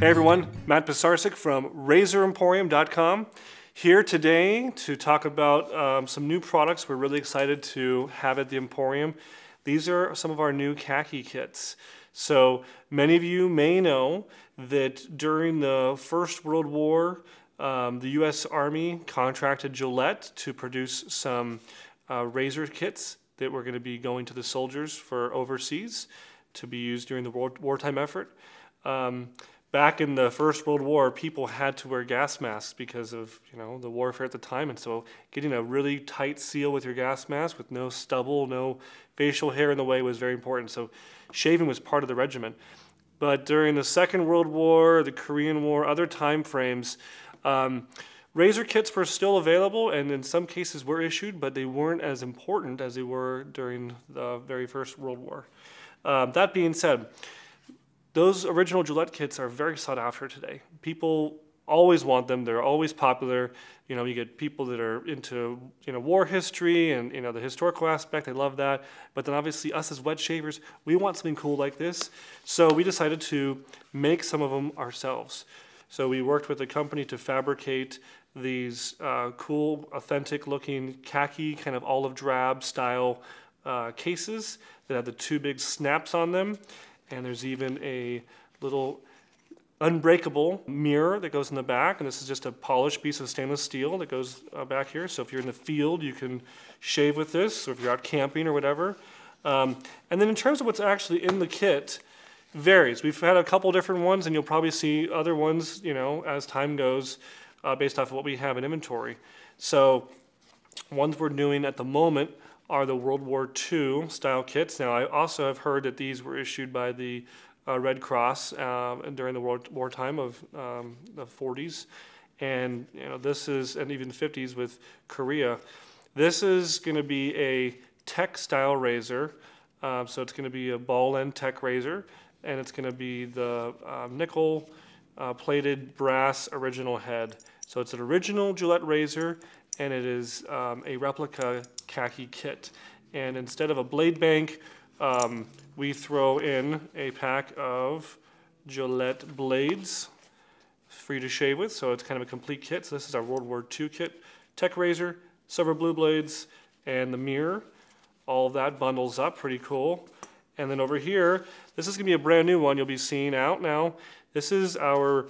Hey everyone, Matt Pisarcik from RazorEmporium.com here today to talk about some new products we're really excited to have at the Emporium. These are some of our new khaki kits. So many of you may know that during the First World War, the U.S. Army contracted Gillette to produce some razor kits that were going to be going to the soldiers for overseas to be used during the wartime effort. Back in the First World War, people had to wear gas masks because of, the warfare at the time. And so getting a really tight seal with your gas mask with no stubble, no facial hair in the way was very important. So shaving was part of the regimen. But during the Second World War, the Korean War, other time frames, razor kits were still available and in some cases were issued, but they weren't as important as they were during the very First World War. That being said, those original Gillette kits are very sought after today. People always want them. They're always popular. You get people that are into war history and the historical aspect. They love that. But then obviously us as wet shavers, we want something cool like this. So we decided to make some of them ourselves. So we worked with a company to fabricate these cool, authentic looking khaki kind of olive drab style cases that have the two big snaps on them. And there's even a little unbreakable mirror that goes in the back. And this is just a polished piece of stainless steel that goes back here. So if you're in the field, you can shave with this, or if you're out camping or whatever. And then in terms of what's actually in the kit, varies. We've had a couple different ones, and you'll probably see other ones, as time goes, based off of what we have in inventory. So ones we're doing at the moment are the World War II style kits. Now, I also have heard that these were issued by the Red Cross during the wartime of the 40s, and this is, and even 50s with Korea. This is going to be a tech style razor, so it's going to be a ball end tech razor, and it's going to be the nickel plated brass original head. So it's an original Gillette razor, and it is a replica khaki kit. And instead of a blade bank, we throw in a pack of Gillette blades for you to shave with. So it's kind of a complete kit. So this is our World War II kit. Tech razor, silver blue blades, and the mirror. All of that bundles up, pretty cool. And then over here, this is gonna be a brand new one you'll be seeing out now. This is our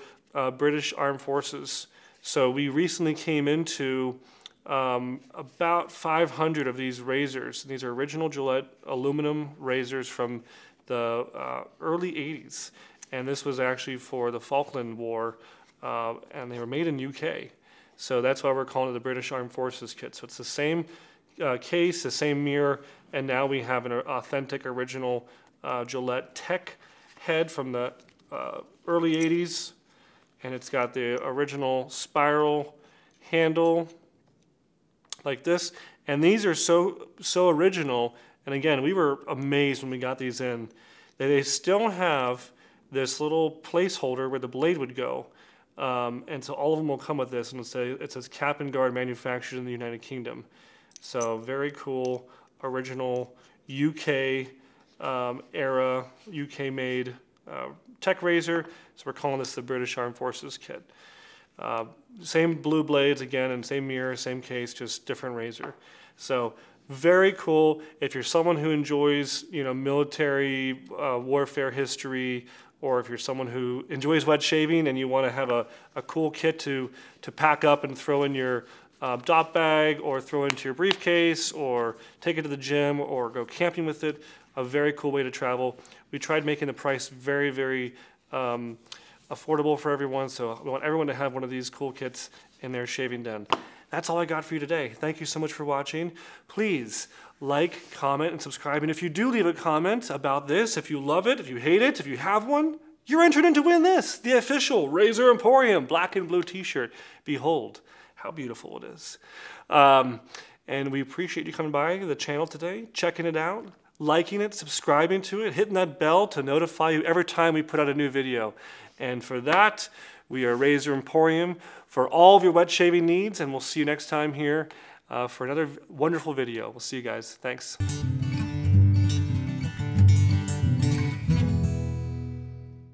British Armed Forces. So we recently came into about 500 of these razors. These are original Gillette aluminum razors from the early 80s. And this was actually for the Falkland War, and they were made in UK. So that's why we're calling it the British Armed Forces kit. So it's the same case, the same mirror, and now we have an authentic original Gillette tech head from the early 80s. And it's got the original spiral handle like this. And these are so original. And again, we were amazed when we got these in that they still have this little placeholder where the blade would go. And so all of them will come with this. And it says Cap and Guard, manufactured in the United Kingdom. So very cool, original UK era, UK made tech razor. So we're calling this the British Armed Forces kit. Same blue blades again, and same mirror, same case, just different razor. So very cool. If you're someone who enjoys military warfare history, or if you're someone who enjoys wet shaving and you want to have a cool kit to pack up and throw in your dot bag, or throw into your briefcase, or take it to the gym, or go camping with it, a very cool way to travel. We tried making the price very, very affordable for everyone, so we want everyone to have one of these cool kits in their shaving den. That's all I got for you today. Thank you so much for watching. Please like, comment, and subscribe. And if you do leave a comment about this, if you love it, if you hate it, if you have one, you're entered in to win this, the official Razor Emporium black and blue t-shirt. Behold how beautiful it is. And we appreciate you coming by the channel today, checking it out, liking it, subscribing to it, hitting that bell to notify you every time we put out a new video. And for that, we are Razor Emporium for all of your wet shaving needs, and we'll see you next time here for another wonderful video. We'll see you guys. Thanks.